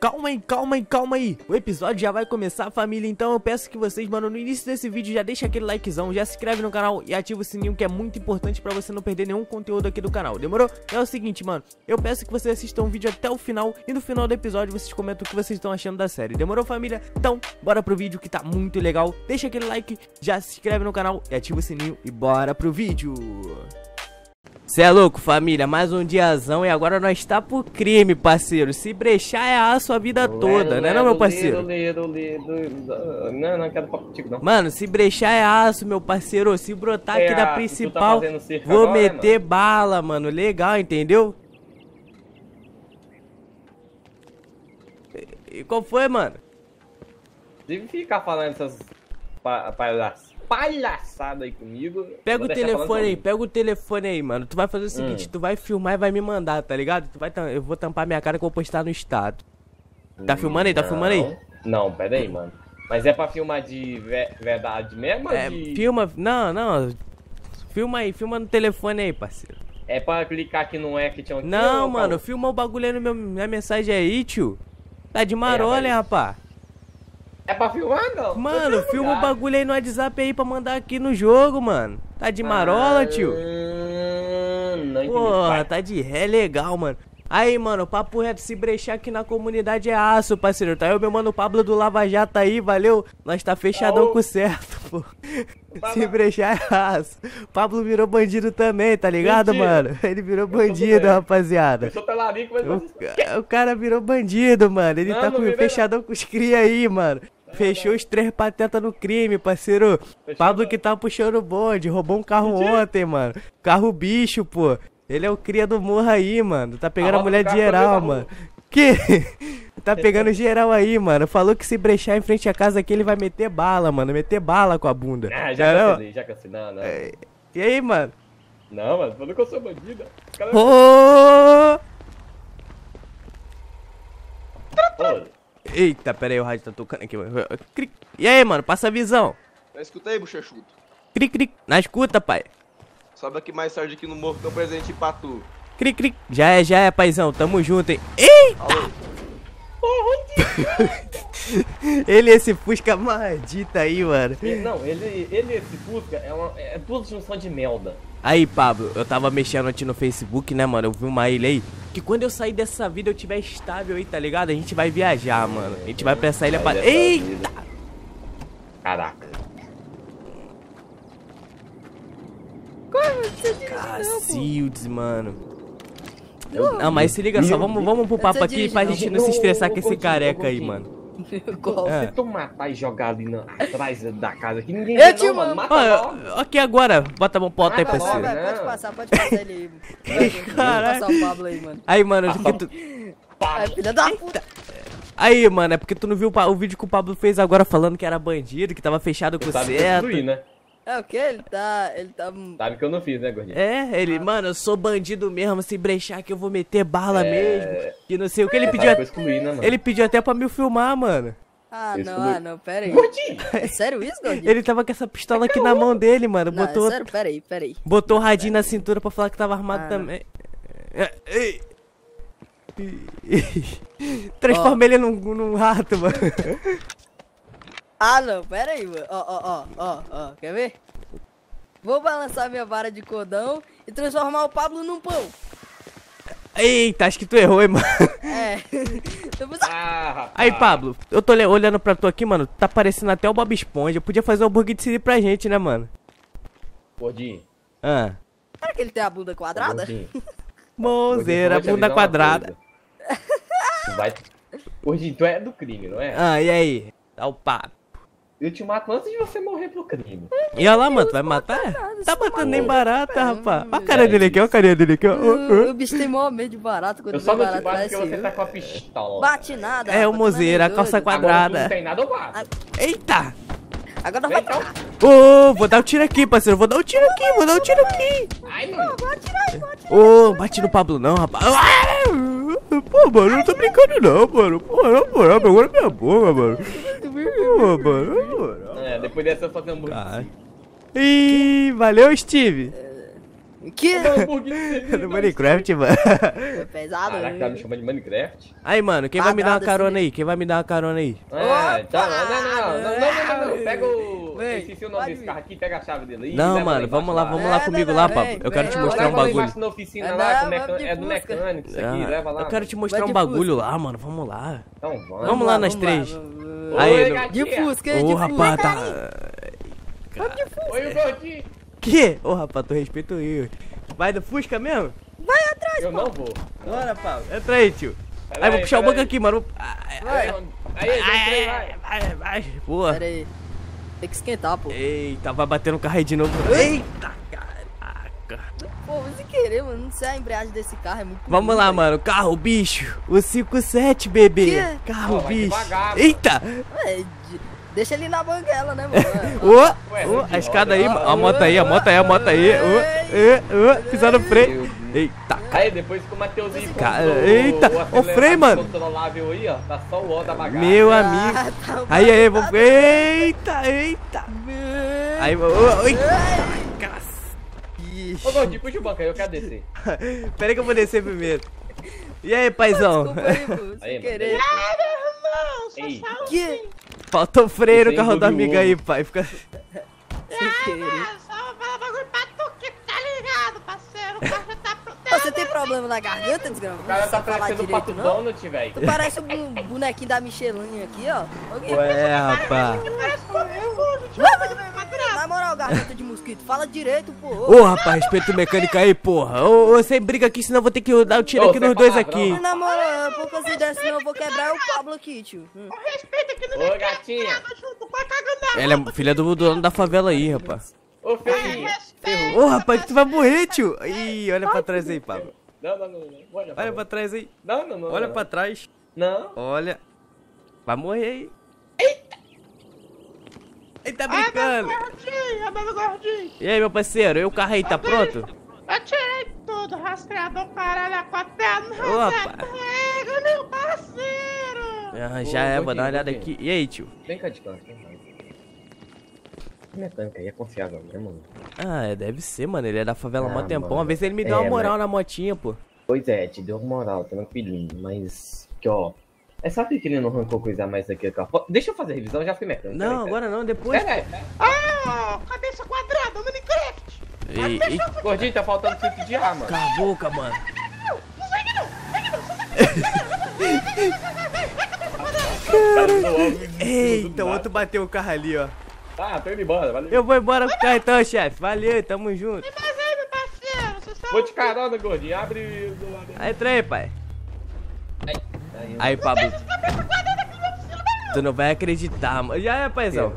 Calma aí. O episódio já vai começar, família. Então eu peço que vocês, mano, no início desse vídeo já deixa aquele likezão, já se inscreve no canal e ativa o sininho, que é muito importante pra você não perder nenhum conteúdo aqui do canal, demorou? É o seguinte, mano, eu peço que vocês assistam o vídeo até o final e no final do episódio vocês comentam o que vocês estão achando da série, demorou, família? Então, bora pro vídeo que tá muito legal. Deixa aquele like, já se inscreve no canal e ativa o sininho e bora pro vídeo. Cê é louco, família, mais um diazão e agora nós tá pro crime, parceiro. Se brechar é a sua vida toda, né não, meu parceiro? Não quero papo contigo, não. Mano, se brechar é aço, meu parceiro. Se brotar aqui da principal, vou meter bala, mano. Legal, entendeu? E qual foi, mano? Deve ficar falando essas palhaçada aí comigo. Pega o telefone aí, mano. Tu vai fazer o seguinte, tu vai filmar e vai me mandar, tá ligado? Tu vai, eu vou tampar minha cara que eu vou postar no estado. Tá filmando aí? Tá filmando aí? Não, pera aí, mano. Mas é pra filmar de verdade mesmo? É, de... filma... Não. Filma aí, filma no telefone aí, parceiro. É pra clicar que não é que tinha um... Não, tio, mano, filma o bagulho aí no minha mensagem aí, tio. Tá de marola, hein, rapaz? É pra filmar, não? Mano, filma o bagulho aí no WhatsApp aí pra mandar aqui no jogo, mano. Tá de marola, tio? Porra, tá de ré legal, mano. Aí, mano, papo reto, se brechar aqui na comunidade é aço, parceiro. Tá eu, meu mano, o Pablo do Lava Jato aí, valeu? Nós tá fechadão com o certo, pô. Se brechar é aço. Pablo virou bandido também, tá ligado, mano? Ele virou bandido, rapaziada. Eu sou pelarico, mas... O cara virou bandido, mano. Ele tá fechadão com os cria aí, mano. Fechou os 3 patetas no crime, parceiro. Fechou. Pablo que tá puxando o bonde, roubou um carro ontem, mano. Carro bicho, pô. Ele é o cria do morro aí, mano. Tá pegando a mulher de geral, mano. Que? Tá pegando geral aí, mano. Falou que se brechar em frente à casa aqui, ele vai meter bala, mano. Meter bala com a bunda. Ah, já cancelei. Não. E aí, mano? Não, mano. Falou que eu sou bandido. Eita, pera aí, o rádio tá tocando aqui, mano. E aí, mano, passa a visão. Na escuta aí, bochechudo. Cric, cric. Na escuta, pai. Sobe aqui mais tarde aqui no morro, tem um presente pra tu. Cric, cric. Já é, paizão. Tamo junto, hein. Eita! Ele, esse Fusca maldita aí, mano. Não, ele esse Fusca é tudo junção de melda. Aí, Pablo, eu tava mexendo aqui no Facebook, né, mano? Eu vi uma ilha aí. Que quando eu sair dessa vida eu tiver estável aí, tá ligado? A gente vai viajar, mano. A gente vai pra essa ilha pra... Eita! Vida. Caraca. Cacildes, mano. Não, mas se liga só, vamos pro papo aqui pra gente não se estressar com esse careca aí, mano. Se tu matar e jogar ali atrás da casa aqui, ninguém vai não, mano. Mata aqui agora, bota a mão pro alto aí, parceiro. Pode passar ele aí. Caraca. Pode passar o Pablo aí, mano. Aí, mano, filha da puta. Aí, mano, é porque tu não viu o vídeo que o Pablo fez agora falando que era bandido, que tava fechado com o certo. É o que? Ele tá... Sabe que eu não fiz, né, gordinho? É, ele... Mano, eu sou bandido mesmo, se brechar que eu vou meter bala mesmo. Que não sei o que, ele pediu... Ele pediu até pra me filmar, mano. Ah, não, pera aí. Gordinho! É sério isso, gordinho? Ele tava com essa pistola aqui na mão dele, mano. Não, botou... É sério? Pera aí. Botou o radinho na cintura pra falar que tava armado também. Transformei ele num rato, mano. Ah, não, pera aí, mano. Ó, quer ver? Vou balançar minha vara de cordão e transformar o Pablo num pão. Eita, acho que tu errou, hein, mano. É. Aí, Pablo, eu tô olhando pra tu aqui, mano. Tá parecendo até o Bob Esponja. Podia fazer um hambúrguer de siri pra gente, né, mano? Gordinho. Será que ele tem a bunda quadrada? Mozeira, bunda quadrada. Gordinho, tu é do crime, não é? Ah, e aí? Dá o papo. Eu te mato antes de você morrer pro crime. E olha lá, mano, tu vai matar? Tá matando nem barata, rapaz. Olha a cara dele aqui, O bicho tem maior medo de barata quando eu só não te bato porque você tá com a pistola. Bate nada. É o mozeira, a calça quadrada. Não tem nada, eu bato. Eita! Agora vai dar. Ô, vou dar um tiro aqui, parceiro. Vou dar um tiro aqui. Ai, mano. Ô, bate no Pablo não, rapaz. Pô, mano, eu não tô brincando não, mano. Pô, na moral, agora minha boca, mano. Depois dessa eu vou fazer um burro. Ih, valeu, Steve. Que? É do Minecraft, mano. Foi pesado, né? Caraca, tá me chamando de Minecraft? Aí, mano, quem vai me dar uma carona aí? Quem vai me dar uma carona aí? É, tá, não. Pega o... Esqueci o nome desse carro aqui, pega a chave dele aí. Não, mano, vamos lá comigo lá, papo. Eu quero te mostrar um bagulho. Na oficina lá, é do mecânico isso aqui, leva lá. Eu quero te mostrar um bagulho lá, mano, vamos lá. Então vamos. Vamos lá nas três. Aí, de Fusca, de Fusca. Ô, rapaz, tá... Oi, o gordinho. Que? Ô, rapaz, tu respeita o Igor. Vai do Fusca mesmo? Vai atrás, eu pô. Eu não vou. Bora, Paulo. Entra aí, tio. Pera aí, vou puxar o banco aqui, mano. Vai. Boa. Pera aí. Tem que esquentar, pô. Eita, vai bater no carro aí de novo. Eita, caraca. Pô, sem querer, mano. Não sei a embreagem desse carro, é muito... Vamos lá, mano. Carro, bicho. O 5.7, bebê. Que? Carro, pô, bicho. Devagar, eita. Ué, deixa ele na banguela, né, mano? A escada aí, a moto aí, a moto aí. Pisar no freio. Eita. Aí depois que o Mateuzinho... Eita, o freio, mano. Controlável aí, ó. Tá só o ó da bagaça. Meu amigo. Aí, vamos... Eita. Aí, ô, Gordinho, puxa o banco aí, eu quero descer. Pera aí que eu vou descer primeiro. E aí, paizão? Sem querer. Falta o freio no carro da amiga aí, pai. Fica... Só falar bagulho pra tu que tá ligado, parceiro. O cara já tá protegido. Você tem problema na garganta, desgraçado? O cara tá parecendo o Pato Donut, velho. Tu parece um bonequinho da Michelin aqui, ó. Ué, rapaz. Na moral, garganta de mosquito, fala direito, porra. Ô, rapaz, respeita o mecânico aí, porra. Ô, sem briga aqui, senão eu vou ter que dar um tiro aqui nos dois aqui. Na moral, por causa dessa, senão eu vou quebrar o Pablo aqui, tio. Ô, gatinha. Ela é filha do dono da favela aí, rapaz. Ô, Ferrinho. Ô, rapaz, tu vai morrer, tio. Ih, olha pra trás aí, Pablo. Não. Olha pra trás aí. Não. Olha pra trás. Não. Olha. Vai morrer aí. Eita. Ele tá brincando. Ai, meu gordinho. E aí, meu parceiro, e o carro aí, tá pronto? Eu tirei tudo, rastreador, parada, aquatelo, não meu parceiro. Já vou dar uma olhada aqui. E aí, tio? Vem cá de carro, mecânica aí é confiável, né, mano? Deve ser, mano, ele é da favela há mó tempão. Uma vez ele me deu uma moral na motinha, pô. Pois é, te deu moral, tranquilinho, mas, que ó... Sabe que ele não arrancou coisa mais daqui do carro? Deixa eu fazer a revisão, já fui mecânico. Não, agora não, depois... Pera aí. Cabeça quadrada, Minecraft! Gordinho, tá faltando chip de ar, mano. Cala a boca, mano. Eita, o outro bateu o carro ali, ó. Tá, tô indo embora, valeu. Eu vou embora com o carro então, chefe. Valeu, tamo junto. Me faz aí, meu parceiro. Vou de carona, Gordinho, abre do lado. Aí, entra aí, pai. Aí, Pablo, tu não vai acreditar, mano. Já é, paizão.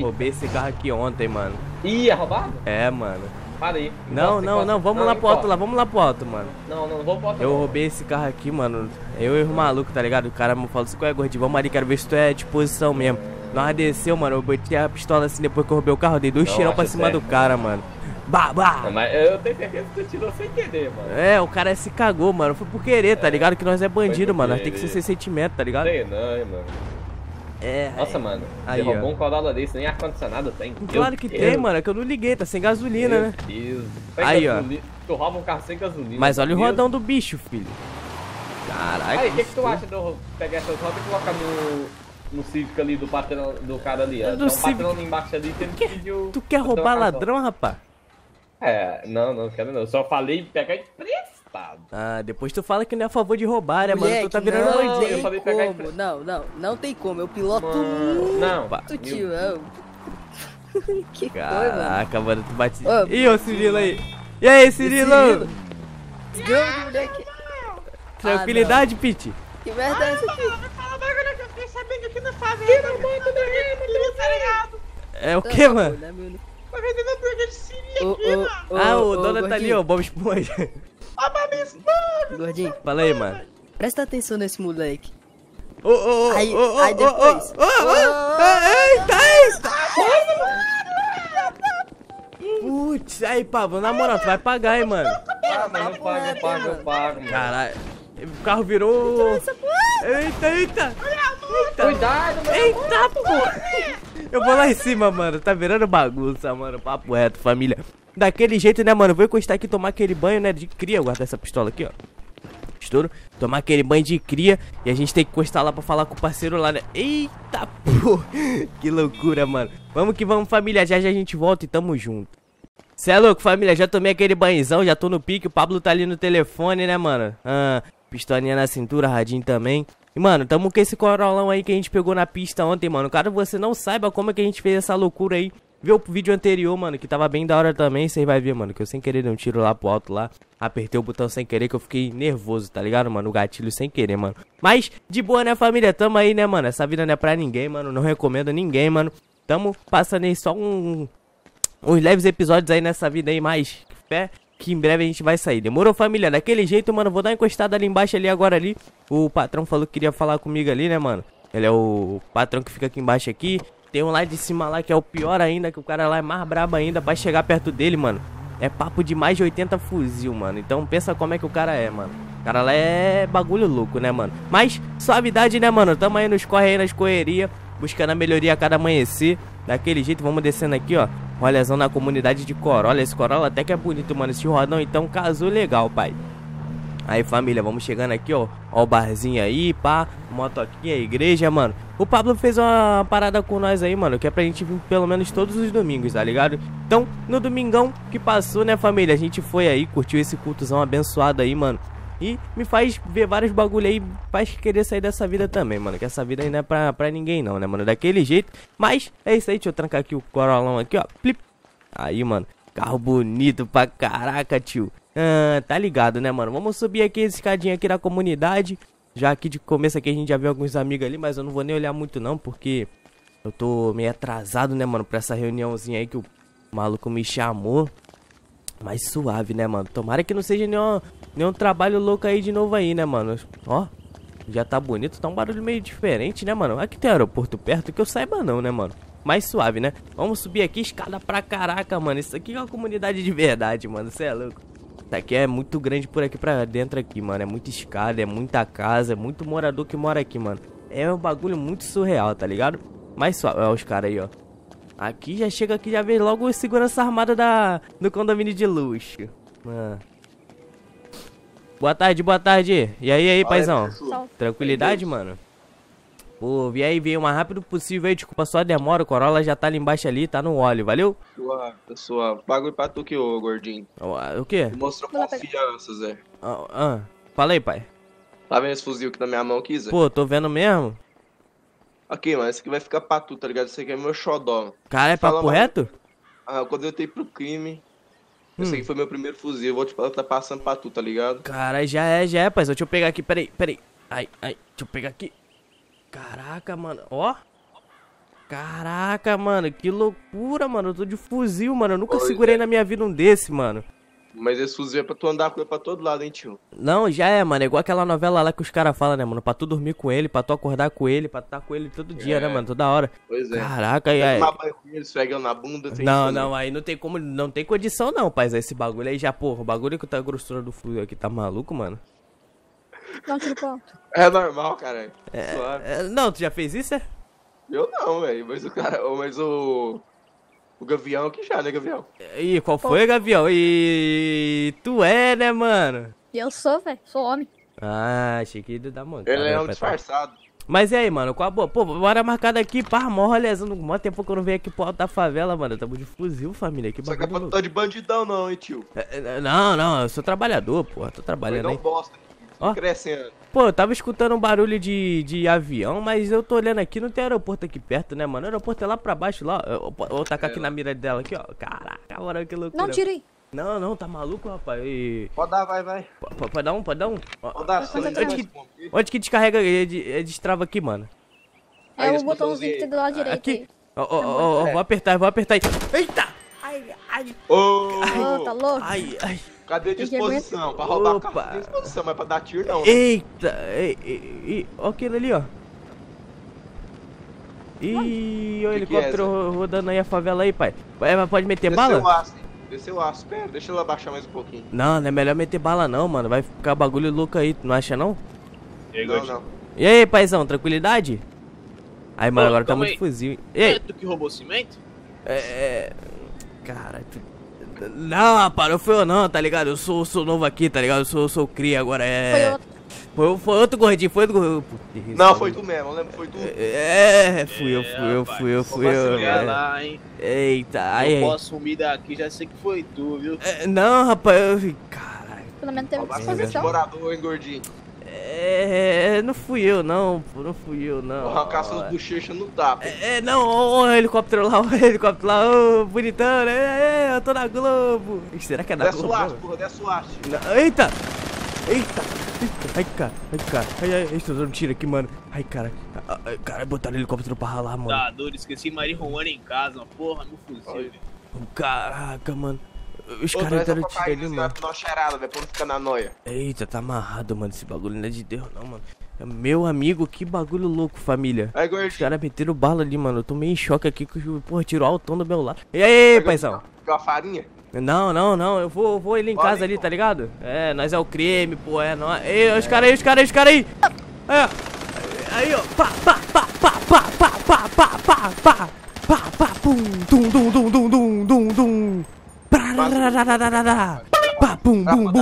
Roubei esse carro aqui ontem, mano. Ih, é roubado? É, mano. Para aí. Não, vamos lá pro alto lá, vamos lá pro alto, mano. Não vou pro alto. Eu roubei esse carro aqui, mano. Eu e o maluco, tá ligado? O cara me falou assim, qual é, gordinho? Vamos ali, quero ver se tu é à disposição mesmo. Nós desceu, mano, eu botei a pistola assim, depois que eu roubei o carro, eu dei 2 tirão pra cima do cara, mano. Bah. Não, mas eu tenho certeza que tu tirou sem querer, mano. O cara se cagou, mano. Foi por querer, tá ligado? Que nós é bandido, mano. Nós tem que ser sem sentimento, tá ligado? Sei não, mano. Nossa, mano. Aí, você roubou um Corolla desse, nem ar-condicionado tem. Claro que tem, mano. É que eu não liguei, tá sem gasolina, né? Meu Deus. Aí, ó. Tu rouba um carro sem gasolina. Mas olha o rodão do bicho, filho. Caraca. Aí, o que tu acha de eu pegar essas rodas e colocar no Civic ali do patrão do cara ali? Ó. Tem um patrão ali embaixo ali que ele pediu. Tu quer roubar ladrão, rapaz? Não quero não. Eu só falei pegar emprestado. Depois tu fala que não é a favor de roubar, né, mano? Tu tá virando doidinho. Eu falei pegar emprestado. Não tem como. Eu piloto muito. Tio, que caraca, mano, tu bate. Ih, ô Cirilo aí. E aí, Cirilo? Grande moleque. Tranquilidade, Pete? Que merda é essa aqui? Fala bagulho que eu fiquei sabendo que não fazem. Que não manda ninguém, tá ligado? É o que, mano? Tá vendendo hambúrguer de siri aqui, mano. O dono tá ali, ó, Bob Esponja. Ó, Bob Esponja! Gordinho, fala aí, mano. Presta atenção nesse moleque. Aí depois. Eita! Putz, aí, Pablo, na moral, tu vai pagar, hein, mano. Mano, eu pago. Caralho, o carro virou. Eita! Cuidado, mano. Eita, pô! Eu vou lá em cima, mano. Tá virando bagunça, mano. Papo reto, família. daquele jeito, né, mano? Vou encostar aqui e tomar aquele banho, né, de cria. Eu guardo essa pistola aqui, ó. Estouro. Tomar aquele banho de cria. E a gente tem que encostar lá pra falar com o parceiro lá, né? Eita, porra. Que loucura, mano. Vamos que vamos, família. Já já a gente volta e tamo junto. Cê é louco, família, já tomei aquele banhizão, já tô no pique, o Pablo tá ali no telefone, né, mano? Pistolinha na cintura, radinho também. E, mano, tamo com esse corolão aí que a gente pegou na pista ontem, mano. Cara, você não saiba como é que a gente fez essa loucura aí. Viu o vídeo anterior, mano, que tava bem da hora também, vocês vai ver, mano, que eu sem querer dei um tiro lá pro alto lá. Apertei o botão sem querer, que eu fiquei nervoso, tá ligado, mano? O gatilho sem querer, mano. Mas, de boa, né, família? Tamo aí, né, mano? Essa vida não é pra ninguém, mano, não recomendo ninguém, mano. Tamo passando aí só uns leves episódios aí nessa vida aí, mas fé que em breve a gente vai sair. Demorou, família? Daquele jeito, mano, vou dar uma encostada ali embaixo ali agora ali. O patrão falou que queria falar comigo ali, né, mano? Ele é o patrão que fica aqui embaixo aqui. Tem um lá de cima lá que é o pior ainda, que o cara lá é mais brabo ainda. Pra chegar perto dele, mano, é papo de mais de 80 fuzil, mano. Então pensa como é que o cara é, mano. O cara lá é bagulho louco, né, mano? Mas suavidade, né, mano? Tamo aí nos corre aí, nas correria, buscando a melhoria a cada amanhecer. Daquele jeito, vamos descendo aqui, ó. Rolezão na comunidade de Corolla. Esse Corolla até que é bonito, mano. Esse rodão, então, casou legal, pai. Aí, família, vamos chegando aqui, ó. Ó o barzinho aí, pá. Motoquinha, igreja, mano. O Pablo fez uma parada com nós aí, mano, que é pra gente vir pelo menos todos os domingos, tá ligado? Então, no domingão que passou, né, família? A gente foi aí, curtiu esse cultozão abençoado aí, mano. E me faz ver vários bagulho aí, faz querer sair dessa vida também, mano. Que essa vida aí não é pra ninguém não, né, mano? Daquele jeito. Mas é isso aí, deixa eu trancar aqui o corolão aqui, ó. Plip. Aí, mano. Carro bonito pra caraca, tio. Tá ligado, né, mano? Vamos subir aqui esse escadinho aqui da comunidade. Já aqui de começo aqui a gente já viu alguns amigos ali, mas eu não vou nem olhar muito não, porque eu tô meio atrasado, né, mano? Pra essa reuniãozinha aí que o maluco me chamou. Mas suave, né, mano? Tomara que não seja nenhum trabalho louco aí de novo aí, né, mano? Ó, já tá bonito, tá um barulho meio diferente, né, mano? Aqui tem aeroporto perto que eu saiba não, né, mano? Mais suave, né? Vamos subir aqui, escada pra caraca, mano. Isso aqui é uma comunidade de verdade, mano. Cê é louco. Isso aqui é muito grande por aqui pra dentro aqui, mano. É muita escada, é muita casa, é muito morador que mora aqui, mano. É um bagulho muito surreal, tá ligado? Mais suave, ó os caras aí, ó. Aqui já chega aqui, já vem logo o segurança armada do condomínio de luxo. Mano. Boa tarde, boa tarde. E aí, paizão? Tranquilidade, mano? Pô, e aí, veio o mais rápido possível aí. Desculpa só a demora, o Corolla já tá ali embaixo ali, tá no óleo, valeu? Suave, suave. Bagulho pra tu que ô, gordinho. O quê? Mostrou confiança, Zé. Fala aí, pai. Tá vendo esse fuzil aqui na minha mão aqui, Zé? Pô, tô vendo mesmo. Aqui, mano, esse aqui vai ficar pra tu, tá ligado? Esse aqui é meu xodó. Cara, é papo reto? Ah, quando eu entrei pro crime, esse aqui foi meu primeiro fuzil. Eu vou te falar, tá passando pra tu, tá ligado? Cara, já é, pai. Deixa eu pegar aqui, peraí. Ai, deixa eu pegar aqui. Caraca, mano, ó. Caraca, mano, que loucura, mano. Eu tô de fuzil, mano. Eu nunca segurei na minha vida um desse, mano. Mas esse fuzil é pra tu andar com ele pra todo lado, hein, tio? Não, já é, mano. É igual aquela novela lá que os caras falam, né, mano? Pra tu dormir com ele, pra tu acordar com ele, pra tu estar com ele todo dia, né, mano? Toda hora. Pois é. Caraca, e aí? Na bunda, tem não, aí não tem como, não tem condição não, paz. Esse bagulho aí já, porra, o bagulho que tá a grossura do fuzil aqui, tá maluco, mano? Não, tiro ponto. É normal, cara. Não, tu já fez isso, é? Eu não, velho. Mas o cara, mas o... O Gavião aqui já, né, Gavião? Ih, qual foi, Gavião? E tu é, né, mano? Eu sou, velho. Sou homem. Ah, achei que ia dar montada. Ele é um disfarçado. Mas e aí, mano? Qual a boa? Pô, bora marcar daqui, pá, mó rolezando. Mó tempo que eu não venho aqui pro alto da favela, mano. Tamo de fuzil, família. Que bagulho. Só que é pra tá de bandidão, não, hein, tio? Não. Eu sou trabalhador, pô. Tô trabalhando aí. Não bosta aqui. Ó, crescendo. Pô, eu tava escutando um barulho de avião, mas eu tô olhando aqui, não tem aeroporto aqui perto, né, mano? O aeroporto é lá pra baixo, lá, ó. Vou tacar aqui na mira dela, aqui, ó. Caraca, mano, que loucura. Não, tirei. Não, tá maluco, rapaz. Pode dar, vai. Pode dar um? Pode dar, onde que descarrega, destrava aqui, mano? É o botãozinho que tem do lado direito. Aqui. Ó, vou apertar aí. Eita! Ai. Oh, tá louco? Ai. Cadê a disposição? Pra roubar o carro tem disposição, mas pra dar tiro não. Eita! Ó aquele ali, ó. Ih, o helicóptero rodando aí a favela aí, pai. Pode meter bala? Desceu o aço, pera, deixa ela baixar mais um pouquinho. Não, não é melhor meter bala não, mano. Vai ficar bagulho louco aí, tu não acha não? Não. E aí, paizão, tranquilidade? Aí, mano, agora tá muito fuzil. E aí? É tu que roubou cimento? Cara, tu... Não, rapaz, não foi eu não, tá ligado? Eu sou novo aqui, tá ligado? Eu sou cria agora, é... Foi outro gordinho, foi outro gordinho. Não, foi tu mesmo, eu lembro, foi tu. É, fui eu. É. Lá, hein? Eita, aí... Eu posso sumir daqui, já sei que foi tu, viu? É, não, rapaz, eu... Caralho. Pelo menos teve disposição. Morador, hein, gordinho? É, não fui eu não, pô, não fui eu não. Porra, caça os bochechas no tapa. É, não, o helicóptero lá, ô, bonitão, né? Eu tô na Globo. Será que é na Globo? Desce o arte, porra, desce o arte. Eita! Eita! Ai, cara. Ai, estou dando tiro aqui, mano. Ai, cara. Cara, botaram o helicóptero pra ralar, mano. Tá doido, esqueci marihuana em casa, uma porra, no fuzil. Caraca, mano. Os caras deram tiro ali, mano. Eita, tá amarrado, mano. Esse bagulho não é de Deus, não, mano. Meu amigo, que bagulho louco, família. Aí, os caras meteram bala ali, mano. Eu tô meio em choque aqui, que porra, tirou altão do meu lado. E aí, paizão? Pegou a farinha? Não. Eu vou ele em casa ali, tá ligado? É, nós é o creme, pô, é nós. Ei, os caras aí. Aí, ó. Pá, pá, pum, dum, dum.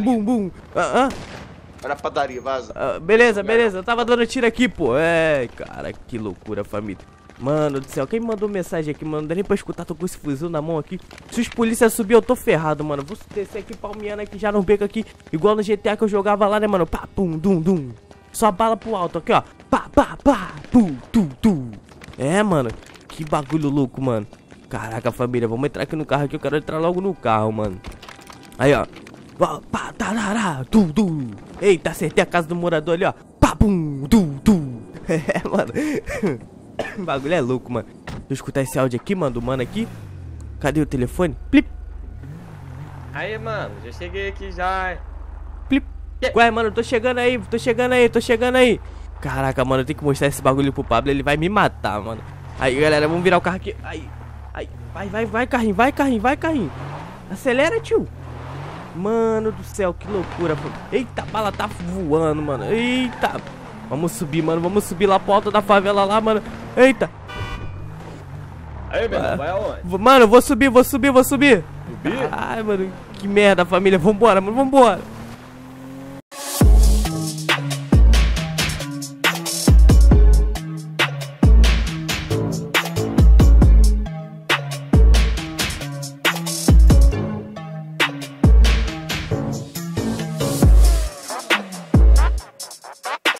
Pum, bum. Era padaria, vaza. Beleza. Eu tava dando tiro aqui, pô. É, cara, que loucura, família. Mano do céu, quem me mandou mensagem aqui, mano? Não dá nem pra escutar, tô com esse fuzil na mão aqui. Se os polícia subir, eu tô ferrado, mano. Vou descer aqui, palmeando aqui, já no beco aqui. Igual no GTA que eu jogava lá, né, mano? Pá, pum, dum, dum. Só bala pro alto aqui, ó. Pá, pá, pá, pum, tum, tum. É, mano. Que bagulho louco, mano. Caraca, família, vamos entrar aqui no carro aqui, eu quero entrar logo no carro, mano. Aí, ó. Eita, acertei a casa do morador ali, ó. É, mano. O bagulho é louco, mano. Deixa eu escutar esse áudio aqui, mano, do mano aqui. Cadê o telefone? Plip. Aí, mano, já cheguei aqui já. Plip. Ué, mano, tô chegando aí. Caraca, mano, eu tenho que mostrar esse bagulho pro Pablo, ele vai me matar, mano. Aí, galera, vamos virar o carro aqui. Aí. Aí, vai, carrinho. Acelera, tio. Mano do céu, que loucura. Eita, a bala tá voando, mano. Eita. Vamos subir, mano. Vamos subir lá pro alto da favela lá, mano. Eita. Aí, meu irmão, vai aonde? Mano, vou subir. Ai, mano, que merda, família. Vambora, mano, vambora.